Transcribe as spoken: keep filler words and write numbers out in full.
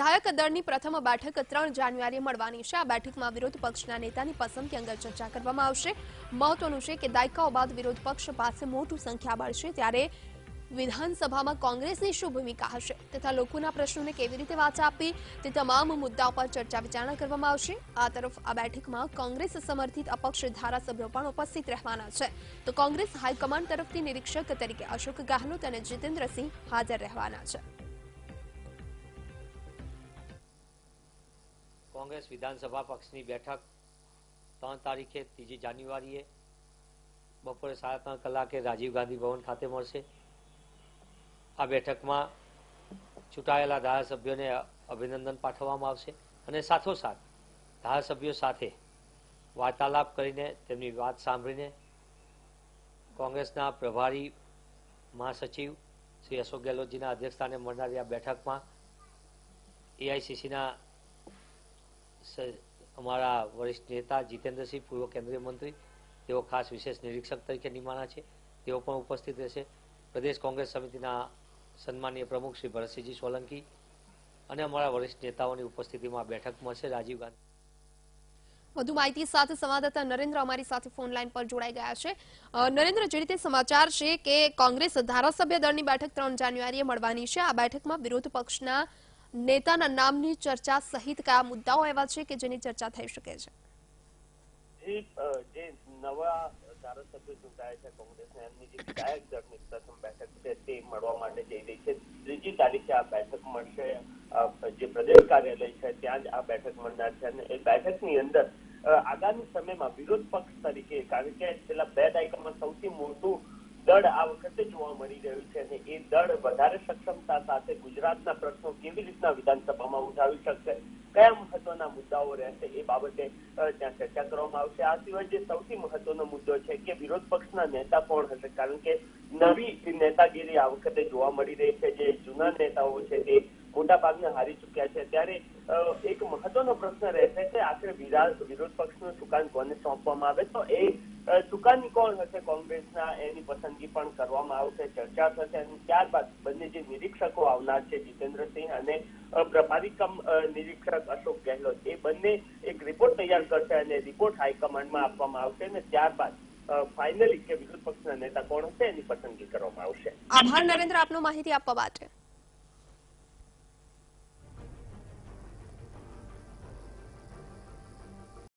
વિધાયક દળની પ્રથમ બેઠક ત્રણ જાન્યુઆરીએ મળવાની છે. આ બેઠકમાં વિરોધ પક્ષના નેતાની પસંદગી અંગે ચર્ચા કરવામાં આવશે. મહત્વનું છે કે દાયકાઓ બાદ વિરોધ પક્ષ પાસે મોટું સંખ્યાબળ છે, ત્યારે વિધાનસભામાં કોંગ્રેસની શું ભૂમિકા હશે તથા લોકોના પ્રશ્નોને કેવી રીતે વાચા આપવી તે તમામ મુદ્દાઓ પર ચર્ચા વિચારણા કરવામાં આવશે. આ તરફ આ બેઠકમાં કોંગ્રેસ સમર્થિત અપક્ષ ધારાસભ્યો પણ ઉપસ્થિત રહેવાના છે. તો કોંગ્રેસ હાઈકમાન્ડ તરફથી નિરીક્ષક તરીકે અશોક ગેહલોત અને જિતેન્દ્ર સિંહ હાજર રહેવાના છે. कांग्रेस विधानसभा पक्ष की बैठक तीन तारीखे तीजी जान्युआरीए बपोरे साढ़े तीन कलाके राजीव गांधी भवन खाते मळशे। आ बैठक में चूंटायेला धारासभ्यों ने अभिनंदन पाठववामां आवशे अने साथोसाथ धारासभ्यों साथे वार्तालाप करीने तेमनी वात सांभळीने कांग्रेसना प्रभारी महासचिव श्री अशोक गहलोतजीना अध्यक्षस्थाने મળનારી आ बैठक में एआईसीसीना अमरा वरिष्ठ नेता जितेन्द्र सिंह पूर्व केन्द्रीय मंत्री तेओ खास विशेष निरीक्षक तरीके निमाना छे, तेओ पण उपस्थित रहेशे। प्रदेश कांग्रेस समितिना सन्माननीय प्रमुख श्री भरतसिंह जी सोलंकी अने अमरा वरिष्ठ नेताओनी उपस्थितिमां बैठक मळशे। राजीव गांधी વધુ માહિતી સાથે સંવાદદાતા નરેન્દ્ર અમારી સાથે ફોન લાઈન પર જોડાઈ ગયા છે. નરેન્દ્ર, જે રીતે સમાચાર છે કે કોંગ્રેસ ધારાસભ્ય દળની બેઠક ત્રણ જાન્યુઆરીએ મળવાની છે, આ બેઠકમાં વિરોધ પક્ષના નેતાના નામની ચર્ચા સહિત કયા મુદ્દાઓ એવા છે કે જેની ચર્ચા થઈ શકે છે? જે નવા ધારાસભ્યો ચૂંટાયા છે કોંગ્રેસના, એમની જે વિધાયક દળની પ્રથમ બેઠક છે તે મળવા માટે જઈ રહી છે. ત્રીજી તારીખે આ બેઠક મળશે. જે પ્રદેશ કાર્યાલય છે ત્યાં જ આ બેઠક મળનાર છે અને એ બેઠકની અંદર આગામી સમયમાં વિરોધ પક્ષ તરીકે, કારણ કે છેલ્લા બે દાયકામાં સૌથી મોટું દળ આ વખતે જોવા મળી રહ્યું છે અને એ દળ વધારે સક્ષમતા સાથે ગુજરાતના પ્રશ્નો કેવી રીતના વિધાનસભામાં ઉઠાવી શકશે, કયા મહત્વના મુદ્દાઓ રહેશે એ બાબતે ત્યાં ચર્ચા કરવામાં આવશે. આ સિવાય જે સૌથી મહત્વનો મુદ્દો છે કે વિરોધ પક્ષના નેતા કોણ હશે, કારણ કે નવી નેતાગીરી આ વખતે જોવા મળી રહી છે. જે જૂના નેતાઓ છે તે મોટાભાગના હારી ચૂક્યા છે, ત્યારે એક મહત્વનો પ્રશ્ન રહેશે કે આખરે વિરોધ પક્ષનું સુકાન કોને સોંપવામાં આવે, તો એ સુકાની કોણ હશે કોંગ્રેસના, એની પસંદગી પણ કરવામાં આવશે, ચર્ચા થશે. અને ત્યારબાદ બંને જે નિરીક્ષકો આવનાર છે, જીતેન્દ્રસિંહ અને પ્રભારી કમ નિરીક્ષક અશોક ગેહલોત, એ બંને એક રિપોર્ટ તૈયાર કરશે અને રિપોર્ટ હાઈકમાન્ડમાં આપવામાં આવશે અને ત્યારબાદ ફાઇનલી કે વિરોધ પક્ષના નેતા કોણ હશે એની પસંદગી કરવામાં આવશે. આભાર નરેન્દ્ર, આપનો માહિતી આપવા માટે.